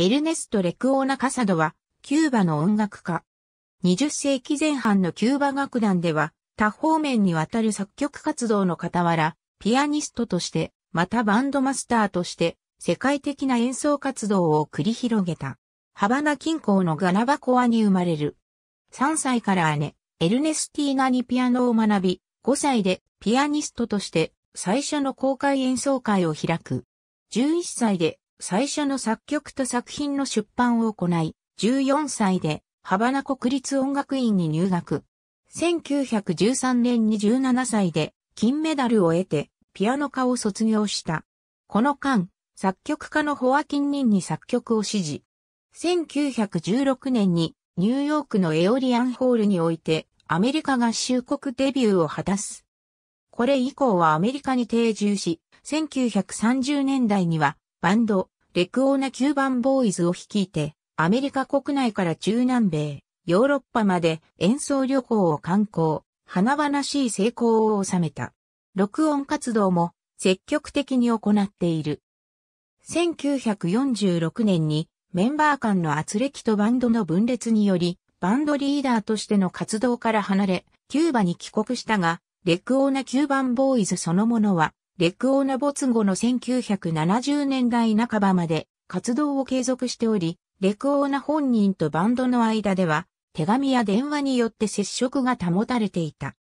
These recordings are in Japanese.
エルネスト・レクオーナ・カサドは、キューバの音楽家。20世紀前半のキューバ楽団では、多方面にわたる作曲活動の傍ら、ピアニストとして、またバンドマスターとして、世界的な演奏活動を繰り広げた。ハバナ近郊のガラバコアに生まれる。3歳から姉、エルネスティーナにピアノを学び、5歳でピアニストとして最初の公開演奏会を開く。11歳で最初の作曲と作品の出版を行い、14歳でハバナ国立音楽院に入学。1913年に17歳で金メダルを得てピアノ科を卒業した。この間、作曲家のホアキン・ニンに作曲を指示。1916年にニューヨークのエオリアンホールにおいてアメリカ合衆国デビューを果たす。これ以降はアメリカに定住し、1930年代にはバンド、レクオーナ・キューバン・ボーイズを率いて、アメリカ国内から中南米、ヨーロッパまで演奏旅行を敢行、華々しい成功を収めた。録音活動も積極的に行っている。1946年にメンバー間の軋轢とバンドの分裂により、バンドリーダーとしての活動から離れ、キューバに帰国したが、レクオーナ・キューバン・ボーイズそのものは、レクオーナ没後の1970年代半ばまで活動を継続しており、レクオーナ本人とバンドの間では、手紙や電話によって接触が保たれていた。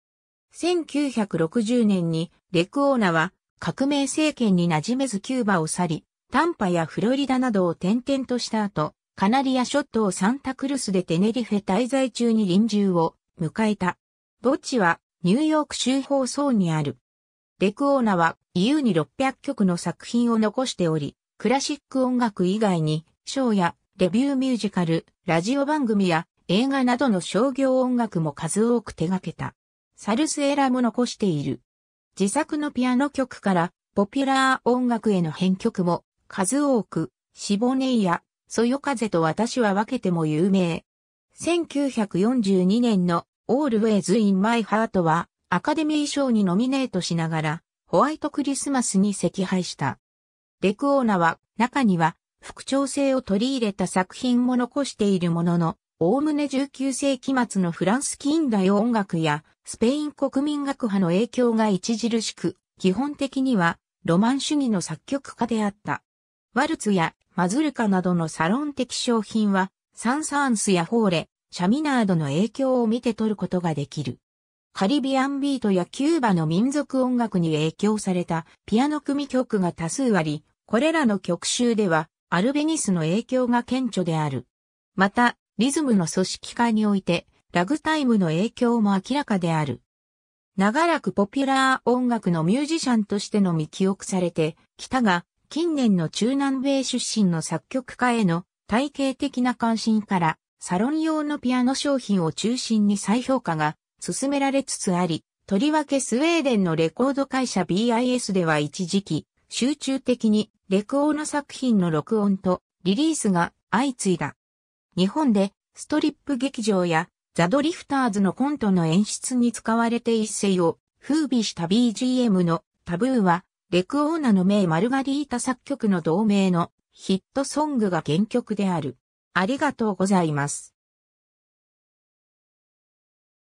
1960年に、レクオーナは革命政権に馴染めずキューバを去り、タンパやフロリダなどを転々とした後、カナリア諸島サンタクルスでテネリフェ滞在中に臨終を迎えた。墓地はニューヨーク州ホーソーにある。レクオーナは優に600曲の作品を残しており、クラシック音楽以外に、ショーやレビューミュージカル、ラジオ番組や映画などの商業音楽も数多く手掛けた。サルスエラも残している。自作のピアノ曲からポピュラー音楽への編曲も、数多く、シボネイや、そよ風と私は分けても有名。1942年の Always in My Heart はアカデミー賞にノミネートしながら、ホワイトクリスマスに惜敗した。レクオーナは、中には、復調性を取り入れた作品も残しているものの、おおむね19世紀末のフランス近代音楽や、スペイン国民楽派の影響が著しく、基本的には、ロマン主義の作曲家であった。ワルツやマズルカなどのサロン的商品はサンサーンスやホーレ、シャミナードの影響を見て取ることができる。カリビアンビートやキューバの民族音楽に影響されたピアノ組曲が多数あり、これらの曲集ではアルベニスの影響が顕著である。また、リズムの組織化においてラグタイムの影響も明らかである。長らくポピュラー音楽のミュージシャンとしてのみ記憶されてきたが、近年の中南米出身の作曲家への体系的な関心からサロン用のピアノ商品を中心に再評価が進められつつあり、とりわけスウェーデンのレコード会社 BIS では一時期集中的にレクオーナ作品の録音とリリースが相次いだ。日本でストリップ劇場やザ・ドリフターズのコントの演出に使われて一世を風靡した BGM のタブーはレクオーナの名マルガリータ作曲の同名のヒットソングが原曲である。ありがとうございます。